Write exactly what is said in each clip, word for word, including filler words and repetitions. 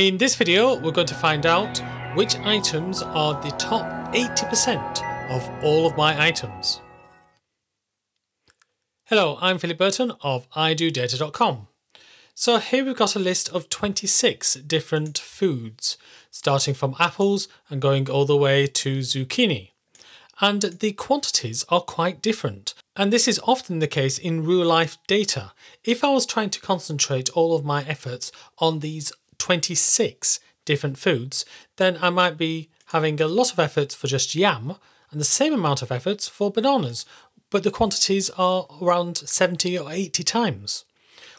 In this video, we're going to find out which items are the top eighty percent of all of my items. Hello, I'm Philip Burton of I do data dot com. So here we've got a list of twenty-six different foods, starting from apples and going all the way to zucchini. And the quantities are quite different. And this is often the case in real-life data. If I was trying to concentrate all of my efforts on these twenty-six different foods, then I might be having a lot of efforts for just yam and the same amount of efforts for bananas, but the quantities are around seventy or eighty times.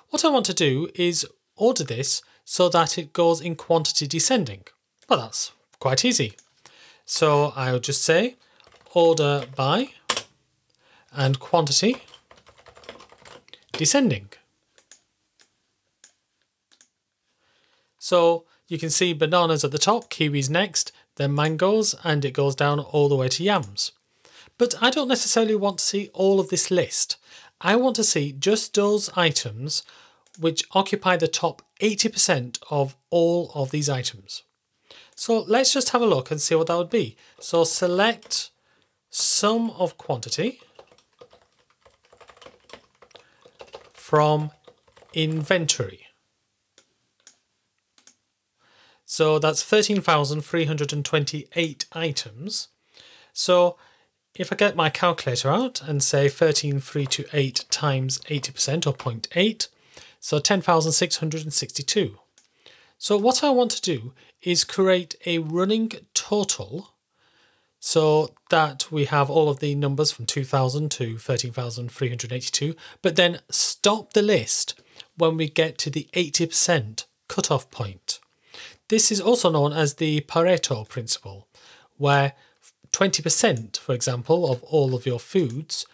What I want to do is order this so that it goes in quantity descending. Well, that's quite easy. So I'll just say order by and quantity descending. So you can see bananas at the top, kiwis next, then mangoes, and it goes down all the way to yams. But I don't necessarily want to see all of this list. I want to see just those items which occupy the top eighty percent of all of these items. So let's just have a look and see what that would be. So select sum of quantity from inventory. So that's thirteen thousand three hundred twenty-eight items. So if I get my calculator out and say thirteen thousand three hundred twenty-eight times eighty percent or zero point eight, so ten thousand six hundred sixty-two. So what I want to do is create a running total so that we have all of the numbers from two thousand to thirteen thousand three hundred eighty-two, but then stop the list when we get to the eighty percent cutoff point. This is also known as the Pareto principle, where twenty percent, for example, of all of your foods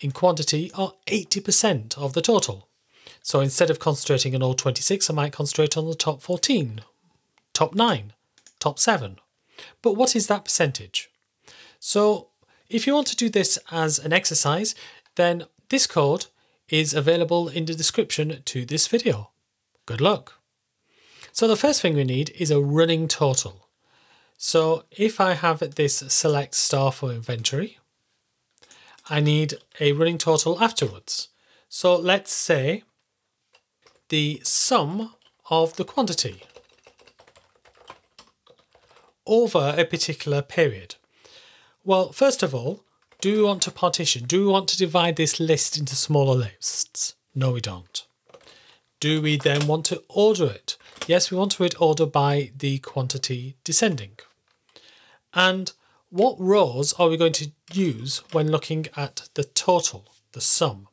in quantity are eighty percent of the total. So instead of concentrating on all twenty-six, I might concentrate on the top fourteen, top nine, top seven. But what is that percentage? So if you want to do this as an exercise, then this code is available in the description to this video. Good luck. So the first thing we need is a running total. So if I have this select star for inventory, I need a running total afterwards. So let's say the sum of the quantity over a particular period. Well, first of all, do we want to partition? Do we want to divide this list into smaller lists? No, we don't. Do we then want to order it? Yes, we want to order by the quantity descending. And what rows are we going to use when looking at the total, the sum?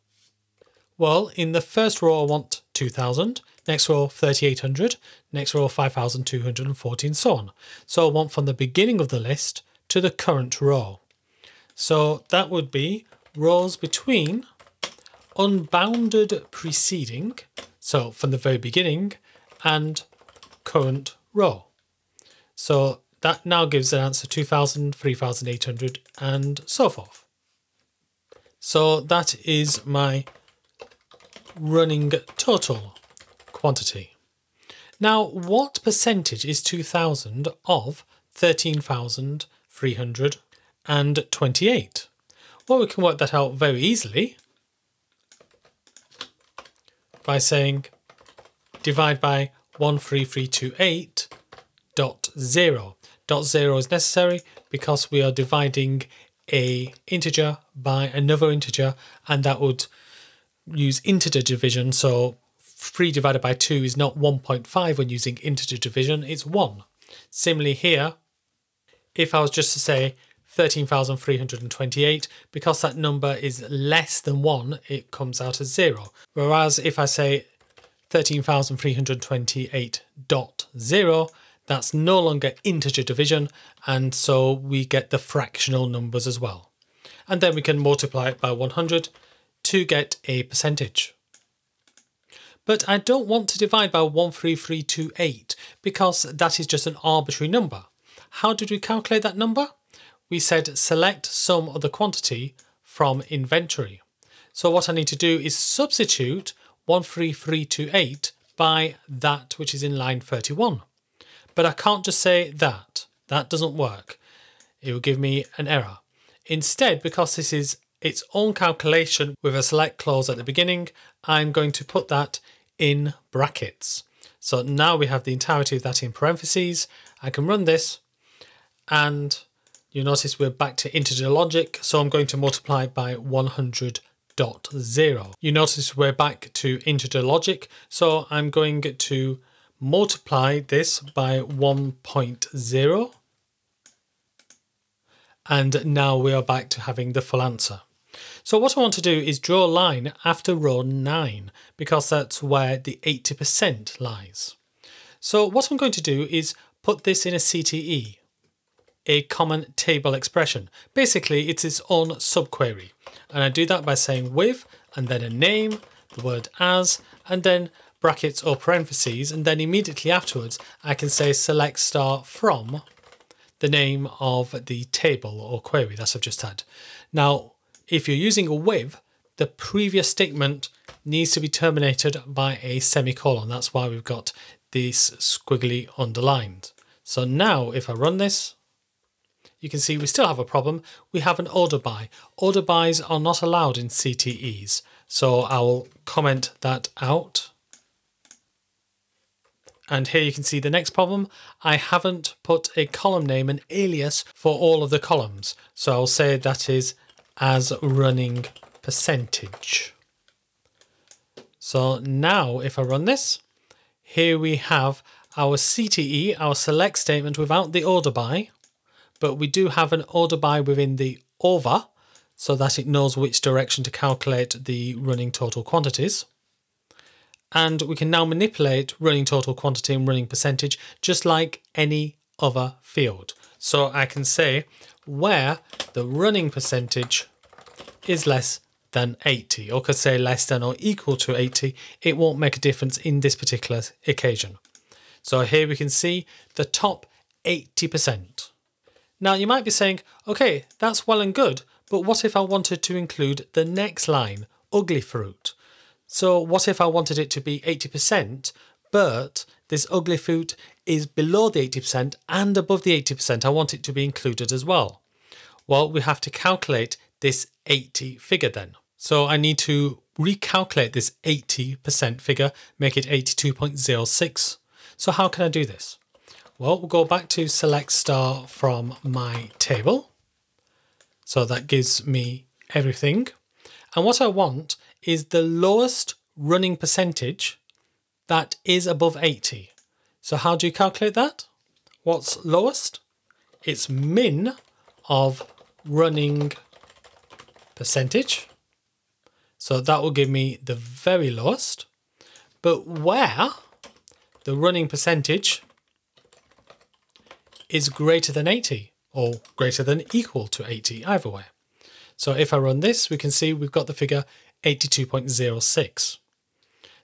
Well, in the first row I want two thousand, next row thirty-eight hundred, next row five thousand two hundred fourteen, and so on. So I want from the beginning of the list to the current row. So that would be rows between unbounded preceding, so from the very beginning, and current row. So that now gives an answer two thousand, three thousand eight hundred, and so forth. So that is my running total quantity. Now, what percentage is two thousand of thirteen thousand three hundred twenty-eight? Well, we can work that out very easily by saying divide by one three three two eight dot zero. Dot zero is necessary because we are dividing a integer by another integer, and that would use integer division. So three divided by two is not one point five when using integer division, it's one. Similarly here, if I was just to say thirteen thousand three hundred twenty-eight, because that number is less than one, it comes out as zero. Whereas if I say thirteen thousand three hundred twenty-eight dot zero, that's no longer integer division, and so we get the fractional numbers as well. And then we can multiply it by one hundred to get a percentage. But I don't want to divide by one three three two eight because that is just an arbitrary number. How did we calculate that number? We said select sum of the quantity from inventory. So what I need to do is substitute one three three two eight by that which is in line thirty-one. But I can't just say that. That doesn't work. It will give me an error. Instead, because this is its own calculation with a select clause at the beginning, I'm going to put that in brackets. So now we have the entirety of that in parentheses. I can run this and you notice we're back to integer logic. So I'm going to multiply by one hundred point zero. You notice we're back to integer logic. So I'm going to multiply this by one point zero. And now we are back to having the full answer. So what I want to do is draw a line after row nine, because that's where the eighty percent lies. So what I'm going to do is put this in a C T E, a common table expression. Basically, it's its own subquery. And I do that by saying with, and then a name, the word as, and then brackets or parentheses. And then immediately afterwards, I can say select star from the name of the table or query that I've just had. Now, if you're using a with, the previous statement needs to be terminated by a semicolon. That's why we've got this squiggly underlined. So now if I run this, you can see we still have a problem. We have an order by. Order bys are not allowed in C T Es. So I will comment that out. And here you can see the next problem. I haven't put a column name, an alias for all of the columns. So I'll say that is as running percentage. So now if I run this, here we have our C T E, our select statement without the order by, but we do have an order by within the over so that it knows which direction to calculate the running total quantities. And we can now manipulate running total quantity and running percentage just like any other field. So I can say where the running percentage is less than eighty, or could say less than or equal to eighty, it won't make a difference in this particular occasion. So here we can see the top eighty percent. Now you might be saying, okay, that's well and good, but what if I wanted to include the next line, ugly fruit? So what if I wanted it to be eighty percent, but this ugly fruit is below the eighty percent and above the eighty percent, I want it to be included as well. Well, we have to calculate this eighty figure then. So I need to recalculate this eighty percent figure, make it eighty-two point zero six. So how can I do this? Well, we'll go back to select star from my table. So that gives me everything. And what I want is the lowest running percentage that is above eighty. So how do you calculate that? What's lowest? It's min of running percentage. So that will give me the very lowest. But where the running percentage is greater than eighty or greater than equal to eighty, either way. So if I run this, we can see we've got the figure eighty-two point zero six.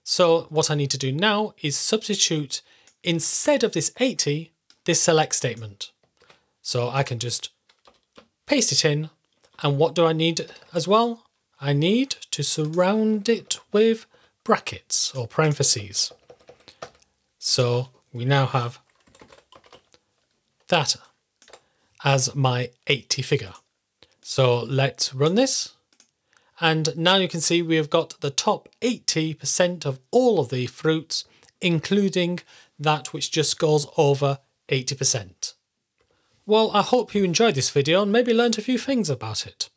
So what I need to do now is substitute instead of this eighty, this select statement. So I can just paste it in. And what do I need as well? I need to surround it with brackets or parentheses. So we now have that as my eighty figure. So let's run this. And now you can see we have got the top eighty percent of all of the fruits, including that which just goes over eighty percent. Well, I hope you enjoyed this video and maybe learned a few things about it.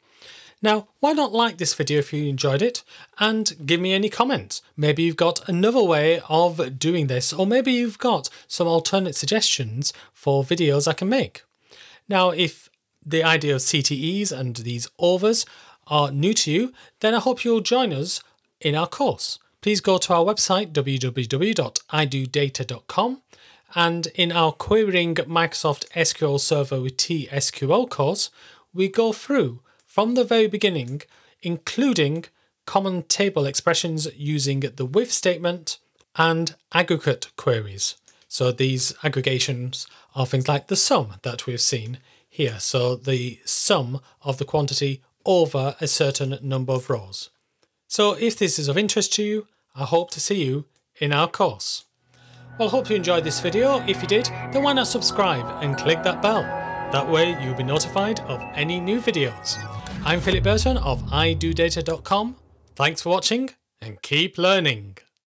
Now, why not like this video if you enjoyed it and give me any comments? Maybe you've got another way of doing this, or maybe you've got some alternate suggestions for videos I can make. Now, if the idea of C T Es and these overs are new to you, then I hope you'll join us in our course. Please go to our website, w w w dot idodata dot com, and in our Querying Microsoft S Q L Server with T S Q L course, we go through from the very beginning, including common table expressions using the with statement and aggregate queries. So these aggregations are things like the sum that we've seen here. So the sum of the quantity over a certain number of rows. So if this is of interest to you, I hope to see you in our course. Well, hope you enjoyed this video. If you did, then why not subscribe and click that bell? That way you'll be notified of any new videos. I'm Philip Burton of i do data dot com. Thanks for watching and keep learning.